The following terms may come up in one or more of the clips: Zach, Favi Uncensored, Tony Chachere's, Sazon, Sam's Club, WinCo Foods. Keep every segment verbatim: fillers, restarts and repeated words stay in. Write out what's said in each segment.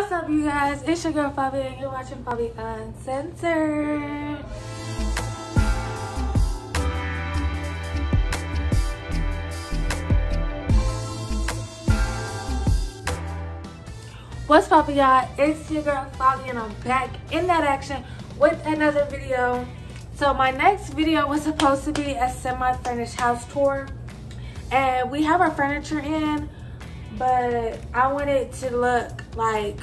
What's up, you guys? It's your girl Favi, and you're watching Favi Uncensored. What's poppin', y'all? It's your girl Favi, and I'm back in that action with another video. So my next video was supposed to be a semi-furnished house tour, and we have our furniture in. But I want it to look like,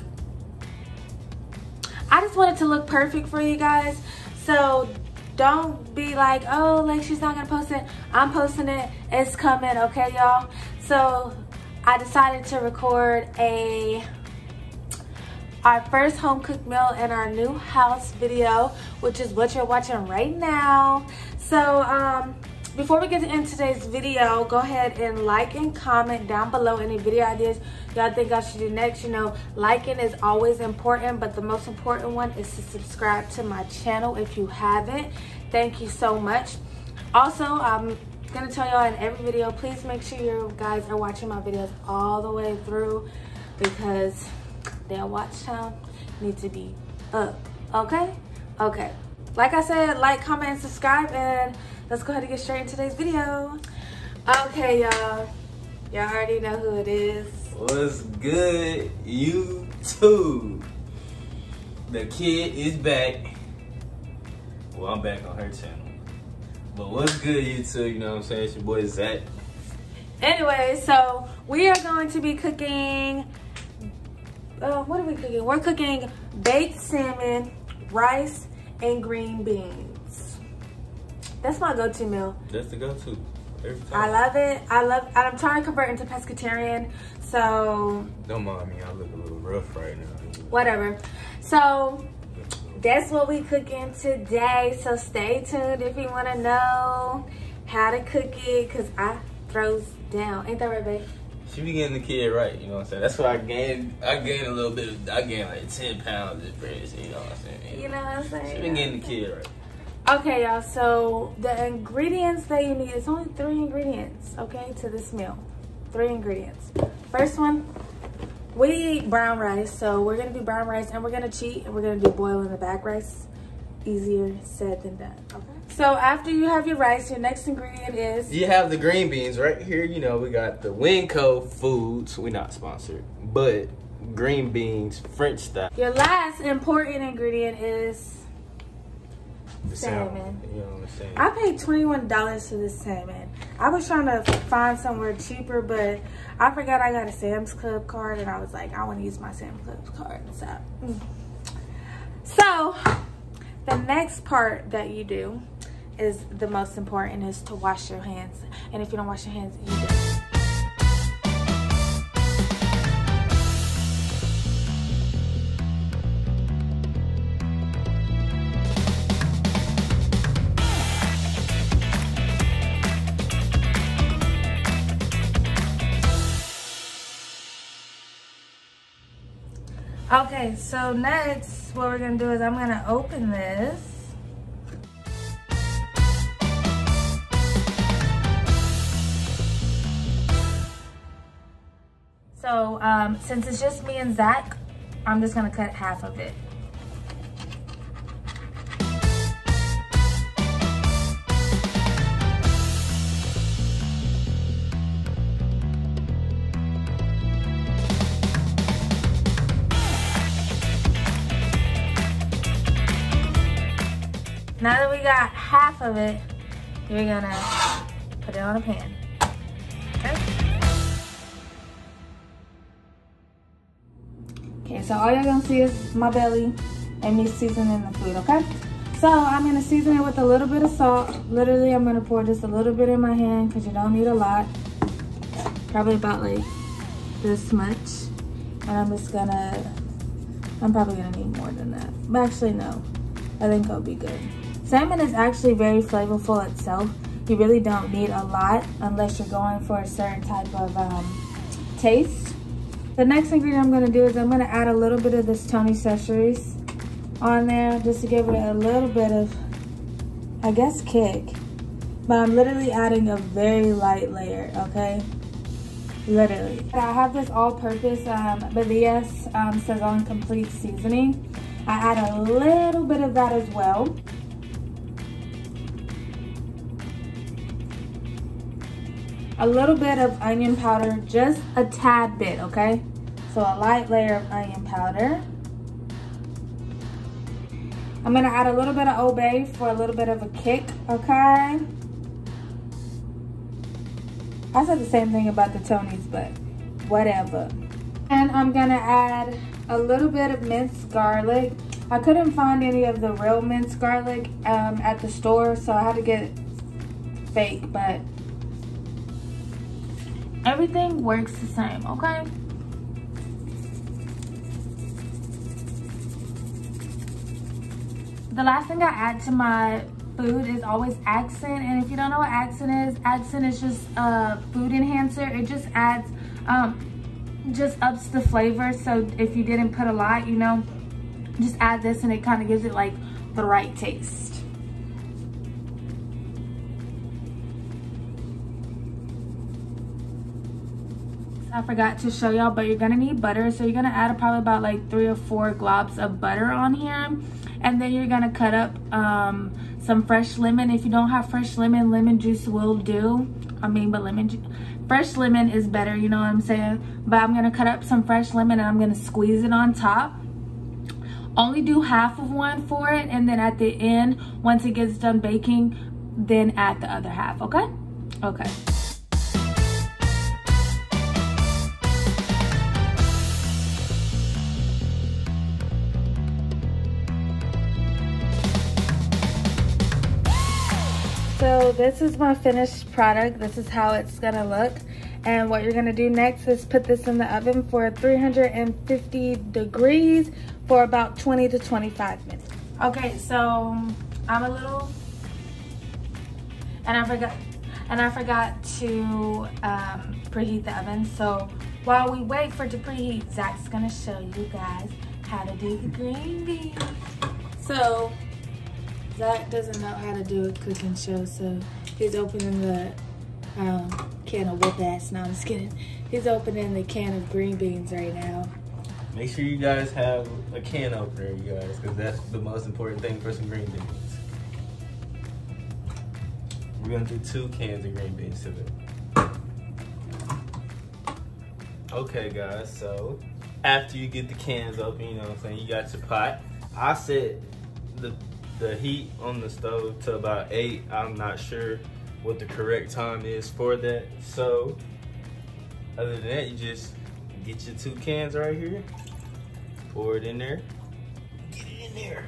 I just want it to look perfect for you guys. So don't be like, oh, like she's not gonna post it. I'm posting it, it's coming, okay y'all? So I decided to record a, our first home cooked meal in our new house video, which is what you're watching right now. So, um, before we get into today's video, go ahead and like and comment down below any video ideas y'all think I should do next. You know, liking is always important, but the most important one is to subscribe to my channel if you haven't. Thank you so much. Also, I'm gonna tell y'all in every video, please make sure you guys are watching my videos all the way through, because that watch time needs to be up, okay? Okay. Like I said, like, comment, and subscribe, and let's go ahead and get straight into today's video. Okay, y'all. Y'all already know who it is. What's good, YouTube? The kid is back. Well, I'm back on her channel. But what's good, YouTube? You know what I'm saying? It's your boy, Zach. Anyway, so we are going to be cooking, uh, what are we cooking? We're cooking baked salmon, rice, and green beans. That's my go-to meal. That's the go-to every time. I love it. I love I'm trying to convert into pescatarian, so don't mind me, I look a little rough right now. Whatever. So that's what we cooking today. So stay tuned if you want to know how to cook it, because I throws down. Ain't that right, babe? She be getting the kid right, you know what I'm saying? That's why I gained, I gained a little bit, of, I gained like ten pounds of bread, you know what I'm saying? You know what I'm saying? She been getting the kid right. Okay, y'all, so the ingredients that you need, it's only three ingredients, okay, to this meal. Three ingredients. First one, we eat brown rice, so we're gonna do brown rice, and we're gonna cheat, and we're gonna do boil in the back rice. Easier said than done. Okay. So after you have your rice, your next ingredient is, you have the green beans right here. You know, we got the WinCo Foods. We're not sponsored, but green beans, French style. Your last important ingredient is the salmon. salmon. You know what I'm saying? I paid twenty-one dollars for this salmon. I was trying to find somewhere cheaper, but I forgot I got a Sam's Club card, and I was like, I want to use my Sam's Club card. So, mm. so. The next part that you do is the most important, is to wash your hands. And if you don't wash your hands, you do. Okay, so next, what we're gonna do is I'm gonna open this. So um, since it's just me and Zach, I'm just gonna cut half of it. Now that we got half of it, you're gonna put it on a pan. Okay, okay, so all you're gonna see is my belly and me seasoning the food, okay? So I'm gonna season it with a little bit of salt. Literally, I'm gonna pour just a little bit in my hand, because you don't need a lot. Probably about like this much. And I'm just gonna, I'm probably gonna need more than that. But actually, no, I think it'll be good. Salmon is actually very flavorful itself. You really don't need a lot unless you're going for a certain type of um, taste. The next ingredient I'm gonna do is I'm gonna add a little bit of this Tony Chachere's on there, just to give it a little bit of, I guess, kick. But I'm literally adding a very light layer, okay? literally. I have this all-purpose um, Belias um, Sazon Complete Seasoning. I add a little bit of that as well. A little bit of onion powder, just a tad bit, okay? So a light layer of onion powder. I'm gonna add a little bit of Old Bay for a little bit of a kick, okay? I said the same thing about the Tony's, but whatever. And I'm gonna add a little bit of minced garlic. I couldn't find any of the real minced garlic um, at the store, so I had to get fake, but everything works the same, okay? The last thing I add to my food is always accent, and if you don't know what accent is, accent is just a food enhancer. It just adds, um, just ups the flavor, so if you didn't put a lot, you know, just add this and it kind of gives it like the right taste. I forgot to show y'all, but you're gonna need butter, so you're gonna add probably about like three or four globs of butter on here, and then you're gonna cut up um, some fresh lemon. If you don't have fresh lemon, lemon juice will do. I mean, but lemon ju fresh lemon is better, you know what I'm saying? But I'm gonna cut up some fresh lemon and I'm gonna squeeze it on top. Only do half of one for it, and then at the end, once it gets done baking, then add the other half, okay? Okay. So this is my finished product. This is how it's gonna look. And what you're gonna do next is put this in the oven for three hundred fifty degrees for about twenty to twenty-five minutes. Okay, so I'm a little, and I forgot, and I forgot to um, preheat the oven. So while we wait for it to preheat, Zach's gonna show you guys how to do the green beans. So Zach doesn't know how to do a cooking show, so he's opening the um, can of whoop ass. No, I'm just kidding. He's opening the can of green beans right now. Make sure you guys have a can opener, you guys, because that's the most important thing for some green beans. We're going to do two cans of green beans today. Okay, guys, so after you get the cans open, you know what I'm saying, you got your pot. I said the... the heat on the stove to about eight. I'm not sure what the correct time is for that. So other than that, you just get your two cans right here, pour it in there, get it in there.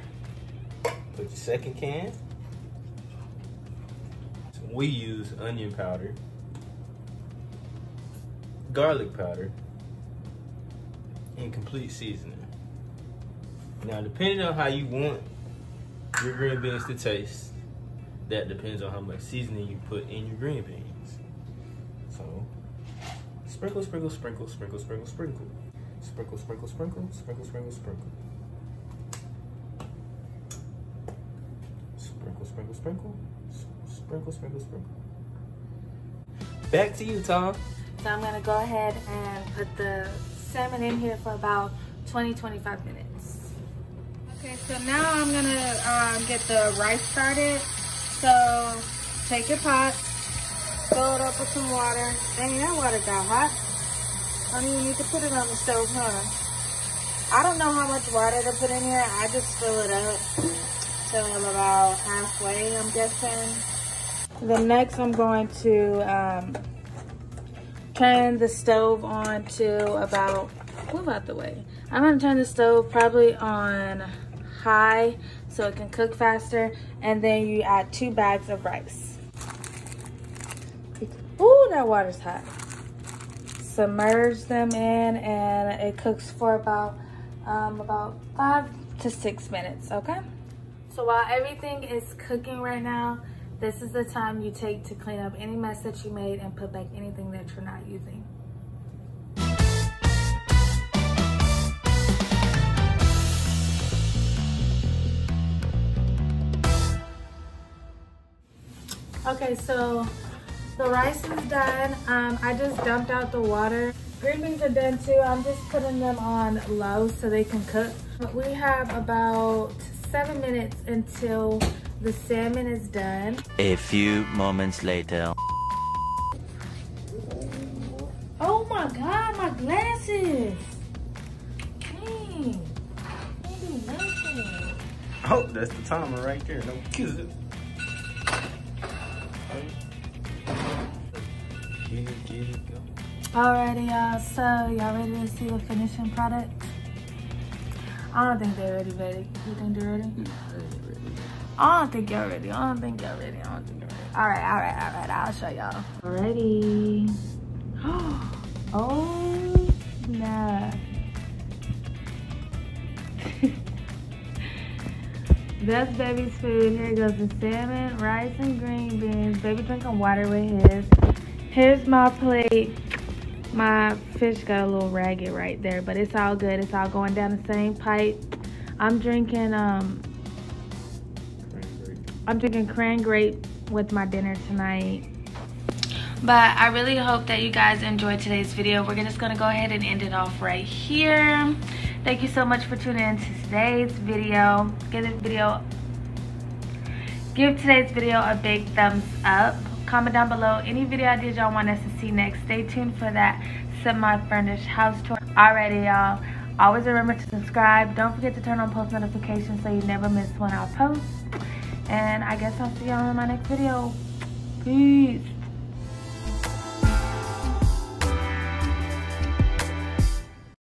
Put your second can. We use onion powder, garlic powder, and complete seasoning. Now, depending on how you want your green beans to taste, that depends on how much seasoning you put in your green beans. So sprinkle, sprinkle, sprinkle, sprinkle, sprinkle, sprinkle. Sprinkle, sprinkle, sprinkle, sprinkle, sprinkle, sprinkle. Sprinkle, sprinkle, sprinkle, sprinkle, sprinkle, sprinkle. Back to you, Tom. So I'm gonna go ahead and put the salmon in here for about twenty, twenty-five minutes. Okay, so now I'm gonna um, get the rice started. So take your pot, fill it up with some water. Dang, that water got hot. I don't even need to put it on the stove, huh? I don't know how much water to put in here. I just fill it up till I'm about halfway, I'm guessing. Then next I'm going to um, turn the stove on to about, move out the way. I'm gonna turn the stove probably on high so it can cook faster, and then you add two bags of rice. Ooh, that water's hot. Submerge them in, and it cooks for about um, about five to six minutes, okay? So while everything is cooking right now, this is the time you take to clean up any mess that you made and put back anything that you're not using. Okay, so The rice is done. Um, I just dumped out the water. Green beans are done too. I'm just putting them on low so they can cook. We have about seven minutes until the salmon is done. A few moments later. Oh my God, my glasses. Dang. Oh, that's the timer right there. Don't kill it. Get it, get it, go. Alrighty, y'all. So, y'all ready to see the finishing product? I don't think they're ready, baby. You think they're ready? I don't think y'all ready. I don't think y'all ready. I don't think y'all ready. Alright, alright, alright. I'll show y'all. Ready. Oh, nah. That's baby's food. Here goes the salmon, rice, and green beans. Baby drinking water with his. Here's my plate. My fish got a little ragged right there, but it's all good. It's all going down the same pipe. I'm drinking um, I'm drinking cran grape with my dinner tonight. But I really hope that you guys enjoyed today's video. We're just gonna go ahead and end it off right here. Thank you so much for tuning in to today's video. Give this video, give today's video a big thumbs up. Comment down below any video ideas y'all want us to see next. Stay tuned for that semi-furnished house tour. Alrighty, y'all. Always remember to subscribe. Don't forget to turn on post notifications so you never miss when I post. And I guess I'll see y'all in my next video. Peace.